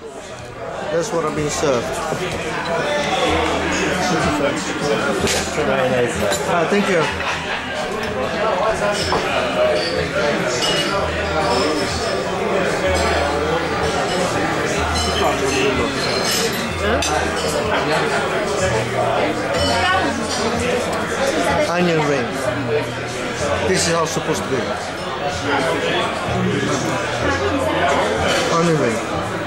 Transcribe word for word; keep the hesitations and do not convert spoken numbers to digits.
That's what I'm being served. Ah, thank you. Huh? Onion ring. This is how it's supposed to be. Onion ring.